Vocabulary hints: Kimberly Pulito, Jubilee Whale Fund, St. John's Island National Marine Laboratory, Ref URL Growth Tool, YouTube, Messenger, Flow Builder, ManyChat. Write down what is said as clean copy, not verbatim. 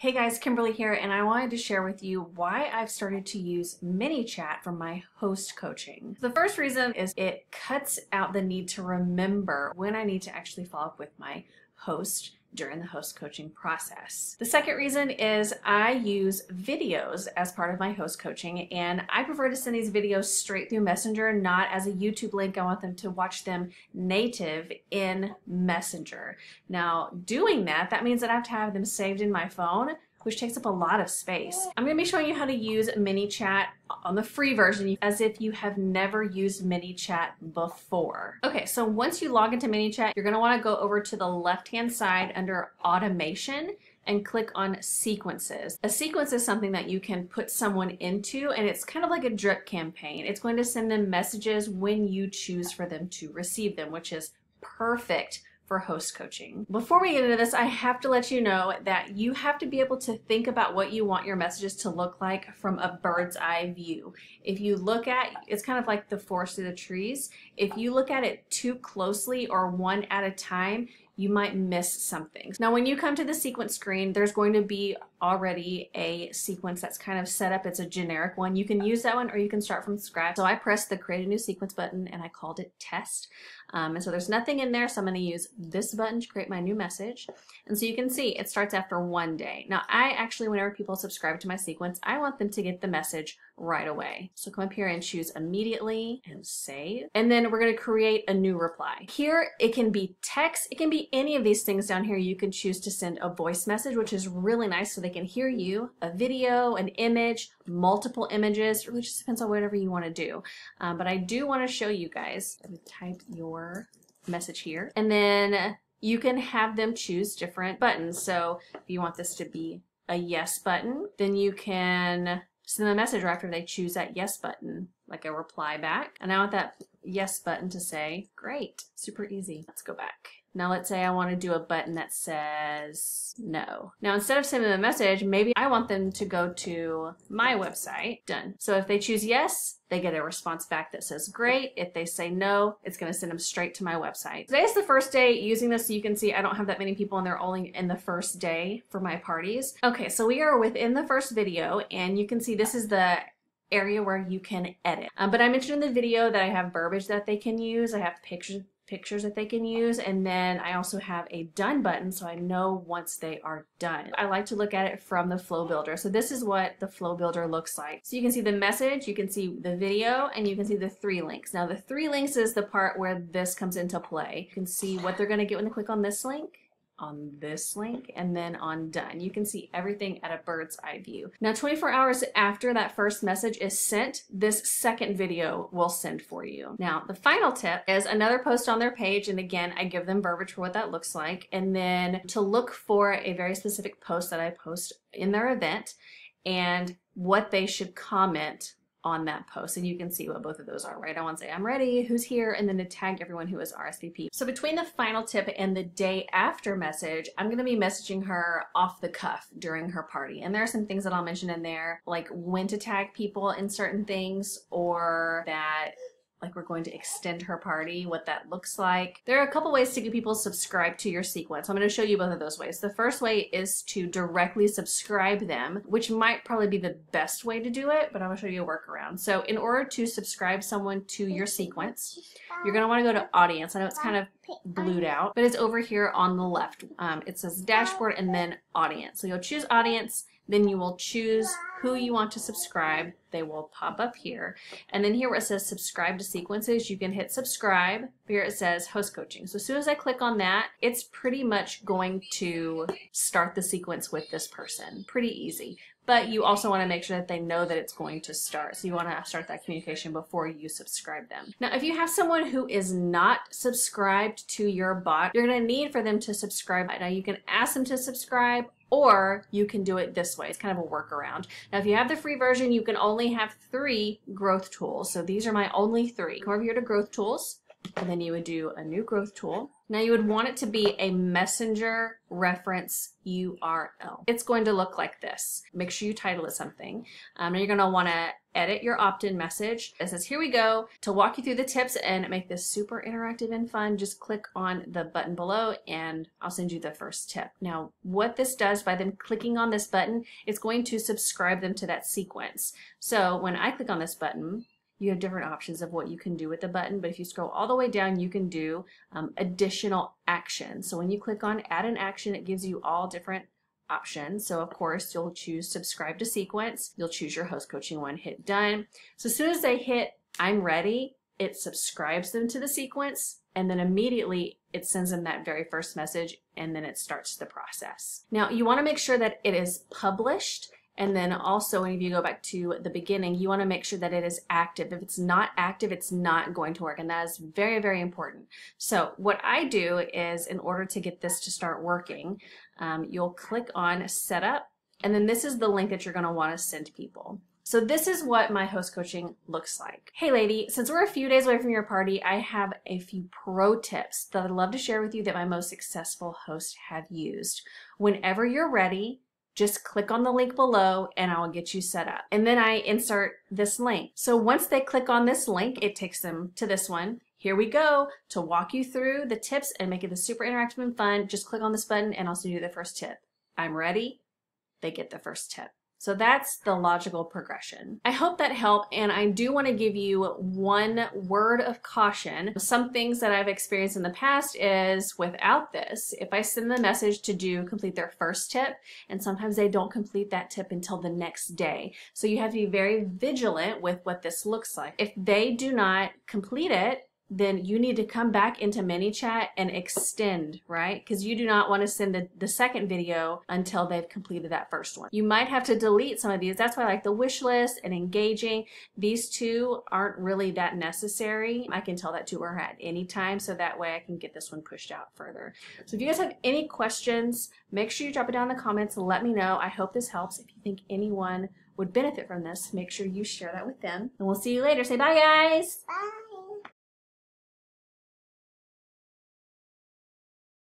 Hey guys, Kimberly here, and I wanted to share with you why I've started to use ManyChat for my host coaching. The first reason is it cuts out the need to remember when I need to actually follow up with my host during the host coaching process. The second reason is I use videos as part of my host coaching, and I prefer to send these videos straight through Messenger, not as a YouTube link. I want them to watch them native in Messenger. Now, doing that means that I have to have them saved in my phone, which takes up a lot of space. I'm going to be showing you how to use ManyChat on the free version as if you have never used ManyChat before. Okay, so once you log into ManyChat, you're going to want to go over to the left-hand side under Automation and click on Sequences. A sequence is something that you can put someone into, and it's kind of like a drip campaign. It's going to send them messages when you choose for them to receive them, which is perfect for host coaching. Before we get into this, I have to let you know that you have to be able to think about what you want your messages to look like from a bird's eye view. If you look at, it's kind of like the forest through the trees. If you look at it too closely or one at a time, you might miss something. Now, when you come to the sequence screen, there's going to be already a sequence that's kind of set up. It's a generic one. You can use that one or you can start from scratch. So I pressed the create a new sequence button and I called it test. And so there's nothing in there. So I'm going to use this button to create my new message. And so you can see it starts after one day. Now I actually, whenever people subscribe to my sequence, I want them to get the message right away. So come up here and choose immediately and save. And then we're going to create a new reply. Here it can be text. It can be any of these things down here. You can choose to send a voice message, which is really nice so they can hear you, a video, an image, multiple images. It really just depends on whatever you want to do. But I do want to show you guys. I'm going to type your message here, and then you can have them choose different buttons. So if you want this to be a yes button, then you can send them a message right after they choose that yes button, like a reply back. And I want that yes button to say, great, super easy. Let's go back. Now let's say I want to do a button that says no. Now instead of sending them a message, maybe I want them to go to my website. Done. So if they choose yes, they get a response back that says great. If they say no, it's going to send them straight to my website. Today's the first day using this. So you can see I don't have that many people and they're only in the first day for my parties. Okay, so we are within the first video and you can see this is the area where you can edit. But I mentioned in the video that I have verbiage that they can use. I have pictures that they can use, and then I also have a done button so I know once they are done. I like to look at it from the Flow Builder. So this is what the Flow Builder looks like. So you can see the message, you can see the video, and you can see the three links. Now the three links is the part where this comes into play. You can see what they're going to get when they click on this link, and then on done. You can see everything at a bird's eye view. Now 24 hours after that first message is sent, this second video will send for you. Now the final tip is another post on their page, and again I give them verbiage for what that looks like, and then to look for a very specific post that I post in their event and what they should comment on that post. And you can see what both of those are, right? I want to say I'm ready, who's here, and then to tag everyone who is RSVP. So between the final tip and the day after message, I'm going to be messaging her off the cuff during her party. And there are some things that I'll mention in there, like when to tag people in certain things, or that like we're going to extend her party, what that looks like. There are a couple ways to get people subscribed to your sequence. I'm going to show you both of those ways. The first way is to directly subscribe them, which might probably be the best way to do it, but I'm going to show you a workaround. So in order to subscribe someone to your sequence, you're going to want to go to audience. I know it's kind of blued out, but it's over here on the left. It says dashboard and then audience. So you'll choose audience, then you will choose who you want to subscribe. They will pop up here. And then here where it says subscribe to sequences, you can hit subscribe. Here it says host coaching. So as soon as I click on that, it's pretty much going to start the sequence with this person. Pretty easy. But you also want to make sure that they know that it's going to start. So you want to start that communication before you subscribe them. Now, if you have someone who is not subscribed to your bot, you're going to need for them to subscribe. Now, you can ask them to subscribe, or you can do it this way. It's kind of a workaround. Now, if you have the free version, you can only have 3 growth tools. So these are my only 3. Come over here to growth tools, and then you would do a new growth tool. Now you would want it to be a Messenger reference URL. It's going to look like this. Make sure you title it something. Now you're going to want to edit your opt-in message. It says, here we go. To walk you through the tips and make this super interactive and fun, just click on the button below and I'll send you the first tip. Now, what this does by them clicking on this button, it's going to subscribe them to that sequence. So when I click on this button, you have different options of what you can do with the button, but if you scroll all the way down, you can do additional actions. So when you click on add an action, it gives you all different options. So of course, you'll choose subscribe to sequence. You'll choose your host coaching one, hit done. So as soon as they hit I'm ready, it subscribes them to the sequence, and then immediately it sends them that very first message, and then it starts the process. Now, you want to make sure that it is published. And then also, if you go back to the beginning, you want to make sure that it is active. If it's not active, it's not going to work. And that is very, very important. So what I do is, in order to get this to start working, you'll click on Setup. And then this is the link that you're going to want to send people. So this is what my host coaching looks like. Hey lady, since we're a few days away from your party, I have a few pro tips that I'd love to share with you that my most successful hosts have used. Whenever you're ready, just click on the link below and I'll get you set up. And then I insert this link. So once they click on this link, it takes them to this one. Here we go. To walk you through the tips and make it super interactive and fun, just click on this button and I'll send you the first tip. I'm ready. They get the first tip. So that's the logical progression. I hope that helped, and I do want to give you one word of caution. Some things that I've experienced in the past is without this, if I send the message to complete their first tip, and sometimes they don't complete that tip until the next day. So you have to be very vigilant with what this looks like. If they do not complete it, then you need to come back into ManyChat and extend, right? Because you do not want to send the second video until they've completed that first one. You might have to delete some of these. That's why I like the wish list and engaging. These two aren't really that necessary. I can tell that to her at any time, so that way I can get this one pushed out further. So if you guys have any questions, make sure you drop it down in the comments and let me know. I hope this helps. If you think anyone would benefit from this, make sure you share that with them. And we'll see you later. Say bye, guys. Bye.